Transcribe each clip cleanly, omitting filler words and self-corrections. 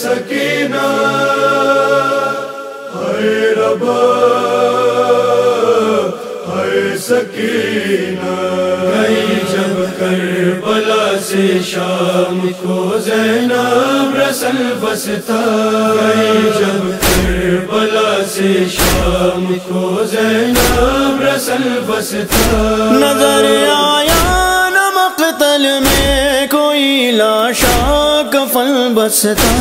सकीना है रबा है सकीना। गई जब करबला से शाम को ज़ैनब रसन बस्ता, गई जब करबला से शाम को ज़ैनब रसन बस्ता। नजर आया न मक़तल में कोई लाशा कफन बस्ता,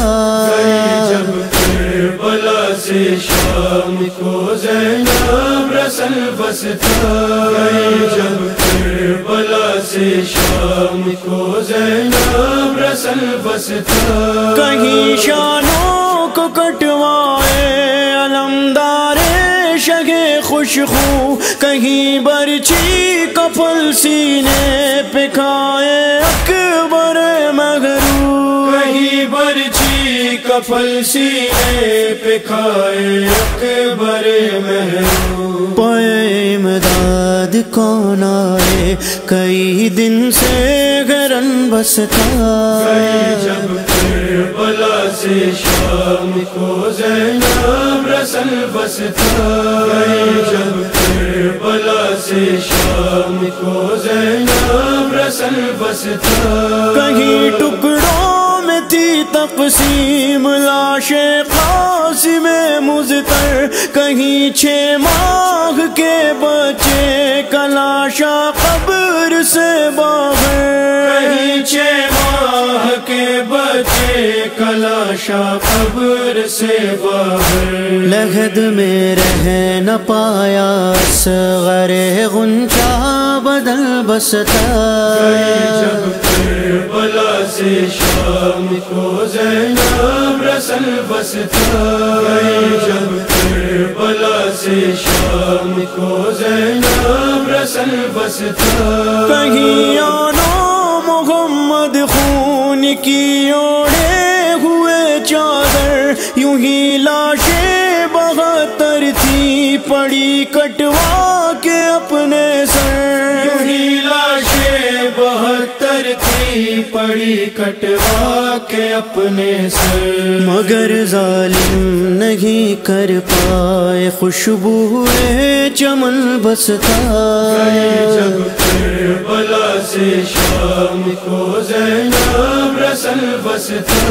जब करबला से शाम को ज़ैनब रसन बस्ता, जब करबला से शाम को ज़ैनब रसन बस्ता। कहीं शानों को कटवाए अलमदारे शगे खुशबू, कहीं बरछी कफल सीने पे खाए अकबर मगरू, कहीं बरछी कफल सीने पे खाए अकबर मगरू। पाए इमदाद कौन आए, कई दिन से गरन बसता, जब करबला से शाम को ज़ैनब रसन बसता, जब करबला से शाम को ज़ैनब रसन बसता। कहीं टुकड़ों में थी तक़सीम लाशे क़ासिम मुज़तर, कहीं छः माह के बच्चे का लाशा कब्र से बाहर, कहीं छः माह के बच्चे का लाशा कब्र से बाहर। लहद में रह न पाया असग़रे गुंजा बदल बसता, जब करबला से शाम को ज़ैनब रसन बस्ता, जब करबला से शाम को ज़ैनब रसन बस्ता। कहीं आनो मोहम्मद खून की ओढ़े हुए चादर, यूं ही लाशें 72 थी पड़ी कटवा के अपने सर, यूं ही लाशें 72 थी पड़ी कटवा के अपने सर। मगर जालिम नहीं कर पाए खुशबू चमन बसता, जब करबला से शाम को ज़ैनब रसन बस्ता,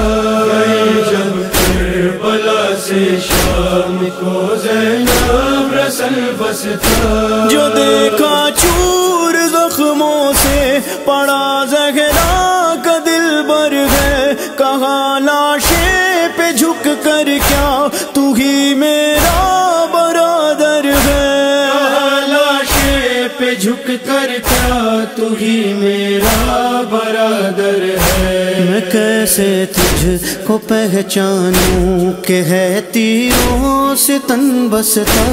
जब करबला से शाम को ज़ैनब रसन बस्ता। जो देखा चूर जख्मों से पड़ा ज़हरा का दिल भर गए, कहा लाशे पे झुक कर क्या तू ही मेरा बरादर है, पे झुक कर क्या तू ही मेरा बरादर है। मैं कैसे तुझको पहचानूं के है तीरों से तन बसता,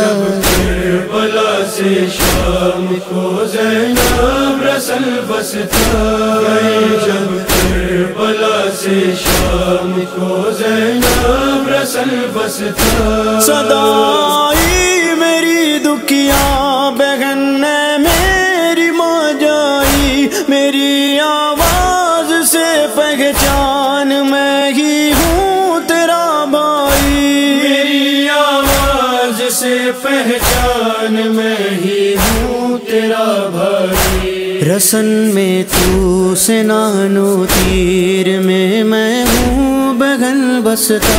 जब करबला से शाम को ज़ैनब रसन बस्ता, जब करबला से शाम को ज़ैनब रसन बस्ता। सदाई मेरी दुखिया बहन ने मेरी माँ जाई, मेरी आवाज से पहचान मैं ही हूँ तेरा भाई, मेरी आवाज से पहचान मैं ही हूँ तेरा भाई। रसन में तू से नानो तीर में मैं हूँ बगन बसता,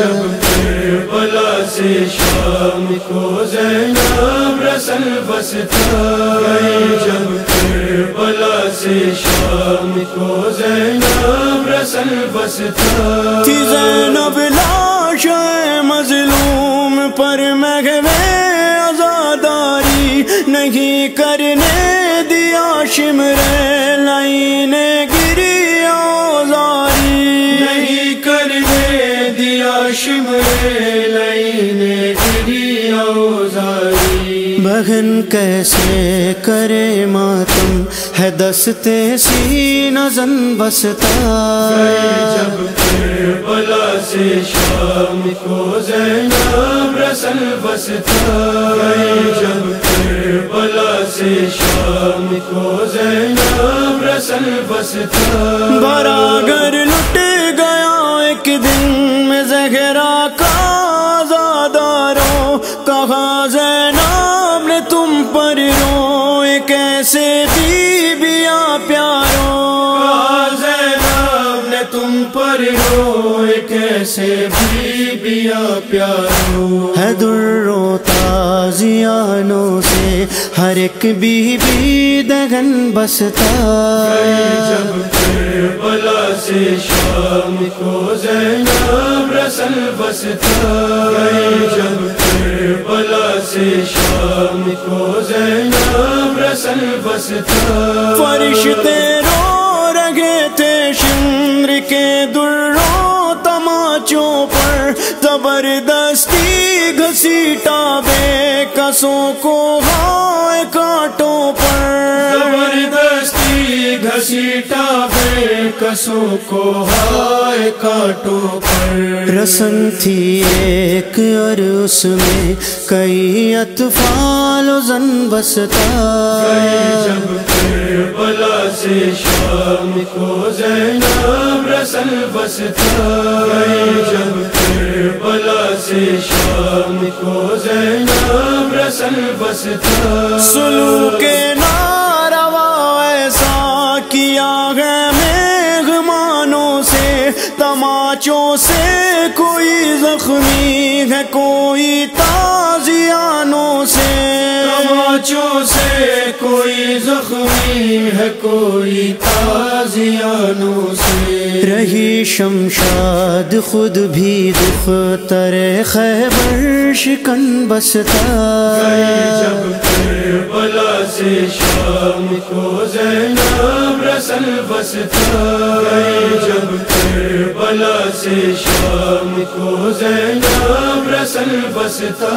जब करबला से शाम को ज़ैनब रसन बस्ता, जब करबला से शाम को ज़ैनब रसन बस्ता। थी ज़ैनब लाश मजलूम पर महवे आज़ादारी नहीं करने दिया शिमर लाइने गिरी औज़ारी, नहीं करने दिया शिमर लाइने गिरी औज़ारी। बहन कैसे करे मातम है दस्ते सीना ज़न बस्ता, जब करबला से शाम को ज़ैनब रसन बस्ता, जब करबला से शाम को ज़ैनब रसन बस्ता। बरागर लुटे यार रोए कैसे बीबिया प्यारो है दुर्रो ताजियानों से हर एक बीबी दगन बसता करबला से शाम को ज़ैनब रसन बसता जब करबला से शाम को ज़ैनब रसन बसता फरिश्ते रो रहे थे शिम्र के दुर्रों तमाचों पर जबरदस्ती घसीटा बेकसों को हाय कांटों पर जबरदस्ती घसीटा बेकसों को हाय कांटों पर रसन थी एक और उसमें कई अतफाल जन बसता जब करबला से शाम को ज़ैनब रसन बसता जब करबला से शाम को ज़ैनब रसन बसता सुलूके नारवा ऐसा किया है मेहमानों से तमाचों से कोई जख्मी है कोई ताजियानों से तमाचों से कोई जख्मी है कोई ताजियानों से रही शमशाद खुद भी दुख्तर खैबर शिकन बसता जब करबला से शाम को ज़ैनब रसन बसता जब करबला से शाम को ज़ैनब रसन बसता।